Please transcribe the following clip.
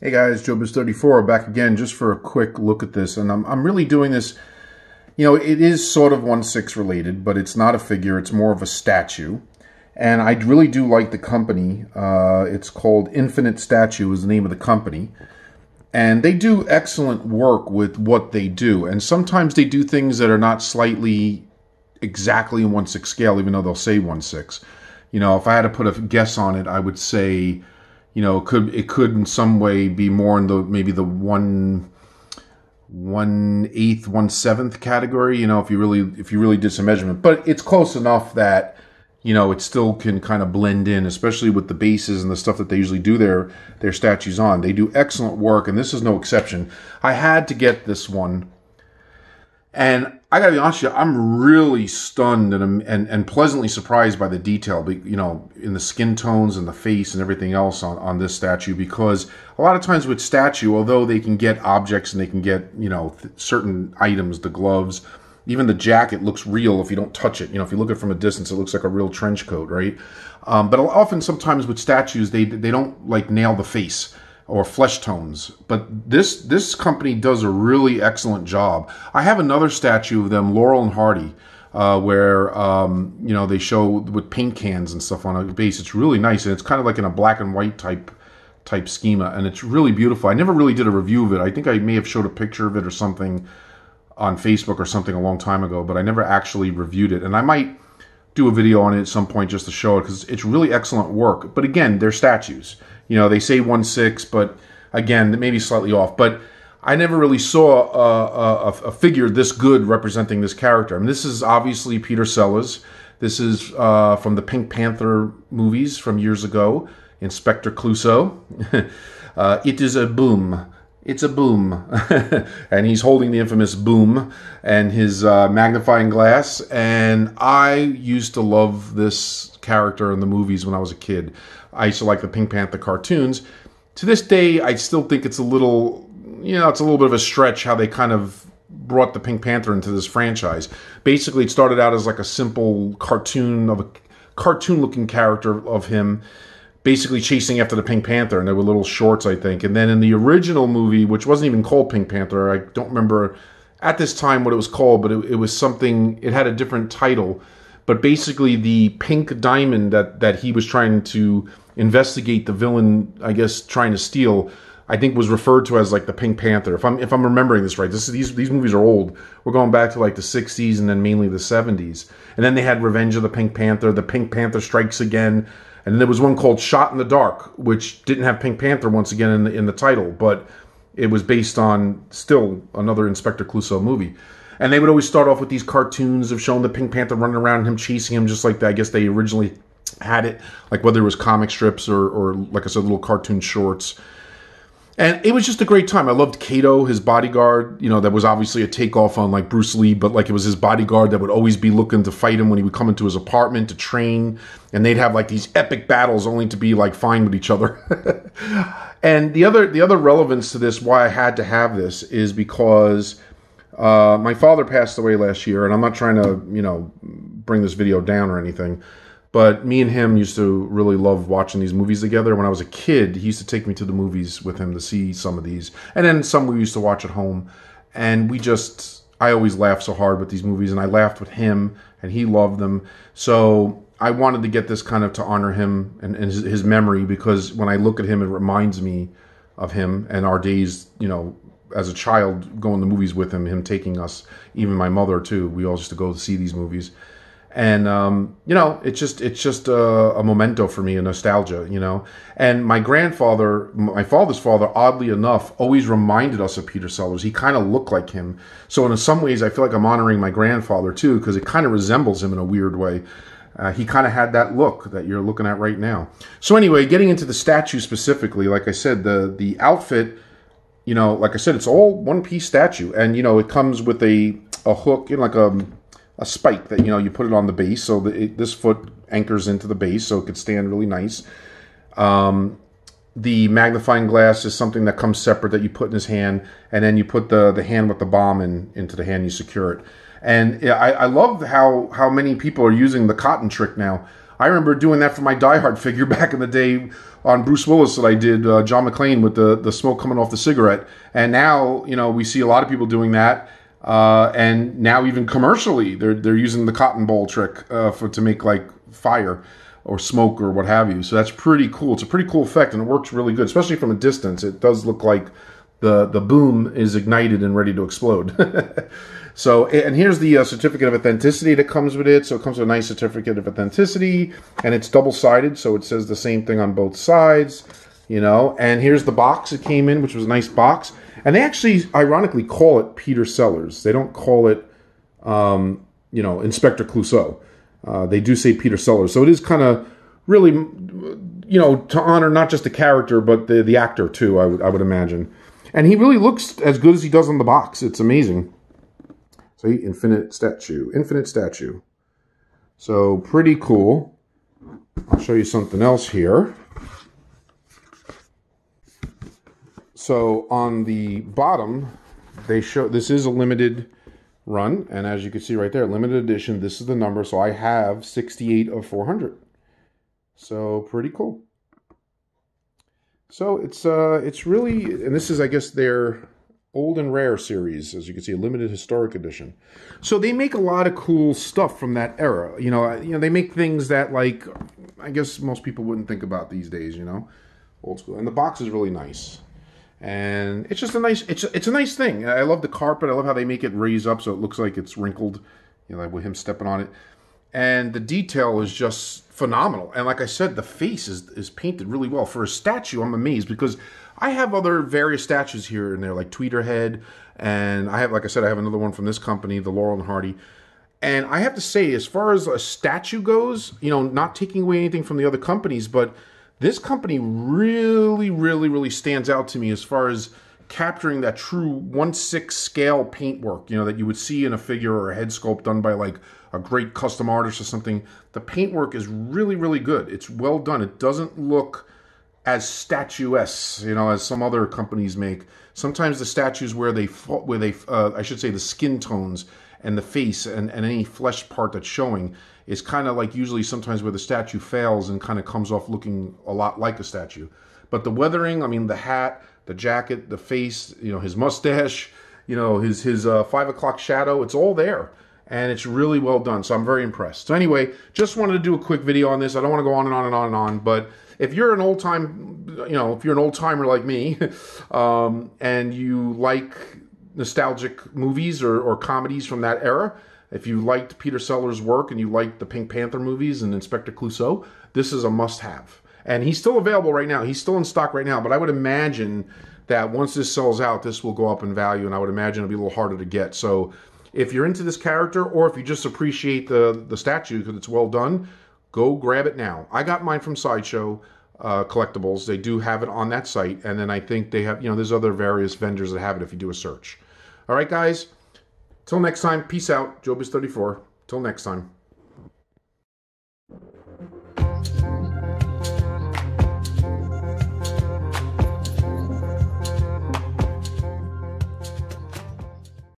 Hey guys, joebizz34 back again just for a quick look at this, and I'm really doing this, you know, it is sort of 1/6 related, but it's not a figure, it's more of a statue. And I really do like the company. It's called Infinite Statue is the name of the company, and they do excellent work with what they do, and sometimes they do things that are not slightly exactly in 1/6 scale, even though they'll say 1/6. You know, if I had to put a guess on it, I would say, you know, it could in some way be more in the maybe the 1/8, 1/7 category, you know, if you really did some measurement. But it's close enough that, you know, it still can kind of blend in, especially with the bases and the stuff that they usually do their statues on. They do excellent work, and this is no exception. I had to get this one, and I gotta be honest with you, I'm really stunned and pleasantly surprised by the detail, you know, in the skin tones and the face and everything else on this statue, because a lot of times with statue, although they can get objects and they can get, you know, certain items, the gloves, even the jacket looks real if you don't touch it. You know, if you look at it from a distance, it looks like a real trench coat, right? But often sometimes with statues, they don't, like, nail the face or flesh tones, but this company does a really excellent job. I have another statue of them, Laurel and Hardy, where you know, they show with paint cans and stuff on a base. It's really nice, and it's kind of like in a black and white type schema, and it's really beautiful. I never really did a review of it. I think I may have showed a picture of it or something on Facebook or something a long time ago, but I never actually reviewed it, and I might do a video on it at some point just to show it, because it's really excellent work. But again, they're statues. You know, they say 1/6, but again, it may be slightly off. But I never really saw a figure this good representing this character. I mean, this is obviously Peter Sellers. This is from the Pink Panther movies from years ago, Inspector Clouseau. It is a boom. It's a boom. And he's holding the infamous boom and his magnifying glass. And I used to love this character in the movies when I was a kid. I used to like the Pink Panther cartoons. To this day, I still think it's a little, you know, it's a little bit of a stretch how they kind of brought the Pink Panther into this franchise. Basically, it started out as like a simple cartoon of a cartoon-looking character of him, basically chasing after the Pink Panther, and there were little shorts, I think. And then in the original movie, which wasn't even called Pink Panther, I don't remember at this time what it was called, but it was something, it had a different title. But basically, the pink diamond that he was trying to investigate, the villain, I guess, trying to steal, I think was referred to as like the Pink Panther. If I'm remembering this right, these movies are old. We're going back to like the 60s and then mainly the 70s. And then they had Revenge of the Pink Panther Strikes Again, and then there was one called Shot in the Dark, which didn't have Pink Panther once again in the title, but it was based on still another Inspector Clouseau movie. And they would always start off with these cartoons of showing the Pink Panther running around and him chasing him, just like that. I guess they originally had it, like whether it was comic strips or like I said, little cartoon shorts. And it was just a great time. I loved Kato, his bodyguard. You know, that was obviously a takeoff on like Bruce Lee, but like it was his bodyguard that would always be looking to fight him when he would come into his apartment to train. And they'd have like these epic battles only to be like fine with each other. And the other relevance to this, why I had to have this, is because my father passed away last year, and I'm not trying to, you know, bring this video down or anything, but me and him used to really love watching these movies together. When I was a kid, he used to take me to the movies with him to see some of these, and then some we used to watch at home. And I always laughed so hard with these movies, and I laughed with him, and he loved them. So I wanted to get this kind of to honor him and his memory, because when I look at him, it reminds me of him and our days, you know, as a child going to movies with him taking us, even my mother too. We all used to go to see these movies. And, you know, it's just a memento for me, a nostalgia, you know. And my grandfather, my father's father, oddly enough, always reminded us of Peter Sellers. He kind of looked like him. So in some ways, I feel like I'm honoring my grandfather too, because it kind of resembles him in a weird way. He kind of had that look that you're looking at right now. So anyway, getting into the statue specifically, like I said, the outfit, you know, like I said, it's all one-piece statue. And, you know, it comes with a hook, you know, like a spike that, you know, you put it on the base. So this foot anchors into the base, so it could stand really nice. The magnifying glass is something that comes separate that you put in his hand. And then you put the hand with the bomb into the hand, you secure it. And I love how many people are using the cotton trick now. I remember doing that for my Die Hard figure back in the day on Bruce Willis that I did, John McClane, with the smoke coming off the cigarette. And now, you know, we see a lot of people doing that. And now even commercially, they're using the cotton ball trick to make like fire or smoke or what have you. So that's pretty cool. It's a pretty cool effect, and it works really good, especially from a distance. It does look like the boom is ignited and ready to explode. So, and here's the certificate of authenticity that comes with it. So it comes with a nice certificate of authenticity, and it's double-sided, so it says the same thing on both sides, you know. And here's the box it came in, which was a nice box. And they actually, ironically, call it Peter Sellers. They don't call it, you know, Inspector Clouseau. They do say Peter Sellers. So it is kind of really, you know, to honor not just the character, but the actor, too, I would imagine. And he really looks as good as he does on the box. It's amazing. See, Infinite Statue. So, pretty cool. I'll show you something else here. So, on the bottom, they show, this is a limited run. And as you can see right there, limited edition, this is the number. So, I have 68 of 400. So, pretty cool. So it's really, and this is, I guess, their old and rare series, as you can see, a limited historic edition. So they make a lot of cool stuff from that era. You know, they make things that, like, I guess most people wouldn't think about these days. You know, old school. And the box is really nice, and it's just a nice, it's a nice thing. I love the carpet. I love how they make it raise up so it looks like it's wrinkled. You know, like with him stepping on it, and the detail is just phenomenal. And like I said, the face is painted really well. For a statue, I'm amazed, because I have other various statues here and there, like Tweeterhead, and I have, like I said, I have another one from this company, the Laurel and Hardy. And I have to say, as far as a statue goes, you know, not taking away anything from the other companies, but this company really, really, really stands out to me as far as capturing that true 1/6 scale paintwork, you know, that you would see in a figure or a head sculpt done by like a great custom artist or something. The paintwork is really, really good. It's well done. It doesn't look as statuesque, you know, as some other companies make. Sometimes the statues where they, I should say, the skin tones and the face and any flesh part that's showing is kind of like usually sometimes where the statue fails and kind of comes off looking a lot like a statue. But the weathering, I mean, the hat, the jacket, the face, you know, his mustache, you know, his 5 o'clock shadow, it's all there. And it's really well done, so I'm very impressed. So anyway, just wanted to do a quick video on this. I don't want to go on and on and on and on, but if you're an old-timer like me, and you like nostalgic movies or comedies from that era, if you liked Peter Sellers' work and you liked the Pink Panther movies and Inspector Clouseau, this is a must-have. And he's still available right now. He's still in stock right now, but I would imagine that once this sells out, this will go up in value, and I would imagine it'll be a little harder to get. So if you're into this character, or if you just appreciate the statue because it's well done, go grab it now. I got mine from Sideshow Collectibles. They do have it on that site. And then I think they have, you know, there's other various vendors that have it if you do a search. All right, guys. Till next time. Peace out. joebizz34. Till next time.